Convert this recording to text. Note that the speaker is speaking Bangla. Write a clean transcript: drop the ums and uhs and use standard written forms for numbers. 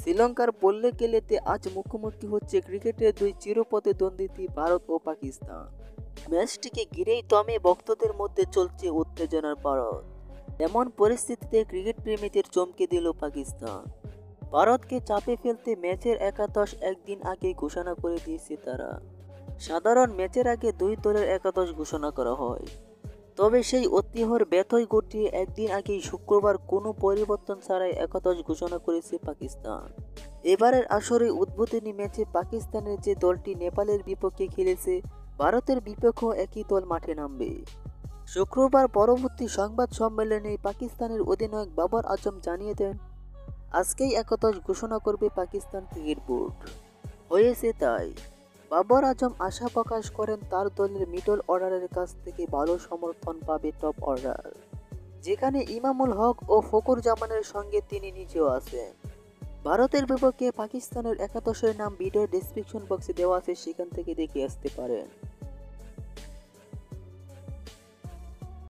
শ্রীলঙ্কার বললে গেলেতে আজ মুখোমুখি হচ্ছে ক্রিকেটের দুই চিরপ্রতিদ্বন্দ্বী ভারত ও পাকিস্তান। ম্যাচটিকে ঘিরেই দমে ভক্তদের মধ্যে চলছে উত্তেজনার পারদ। এমন পরিস্থিতিতে ক্রিকেট প্রেমীদের চমকে দিল পাকিস্তান। ভারতকে চাপে ফেলতে ম্যাচের একাদশ একদিন আগে ঘোষণা করে দিয়েছে তারা। সাধারণ ম্যাচের আগে দুই দলের একাদশ ঘোষণা করা হয়, তবে সেই ঐতিহ্যের ব্যথই ঘটিয়ে একদিন আগেই শুক্রবার কোনো পরিবর্তন ছাড়াই একাদশ ঘোষণা করেছে পাকিস্তান। এবারের আসরে উদ্বোধনী ম্যাচে পাকিস্তানের যে দলটি নেপালের বিপক্ষে খেলেছে, ভারতের বিপক্ষেও একই দল মাঠে নামবে। শুক্রবার পরবর্তী সংবাদ সম্মেলনে পাকিস্তানের অধিনায়ক বাবর আজম জানিয়ে দেন, আজকেই একাদশ ঘোষণা করবে পাকিস্তান ক্রিকেট বোর্ড। হয়েছে তাই। বাবর আজম আশা প্রকাশ করেন তার দলের মিডল অর্ডারের কাছ থেকে ভালো সমর্থন পাবে টপ অর্ডার, যেখানে ইমামুল হক ও ফখর জামানের সঙ্গে তিনি নিজেও আছেন। ভারতের বিপক্ষে পাকিস্তানের একাদশের নাম ভিডিও ডেসক্রিপশন বক্সে দেওয়া আছে, সেখান থেকে দেখে আসতে পারেন।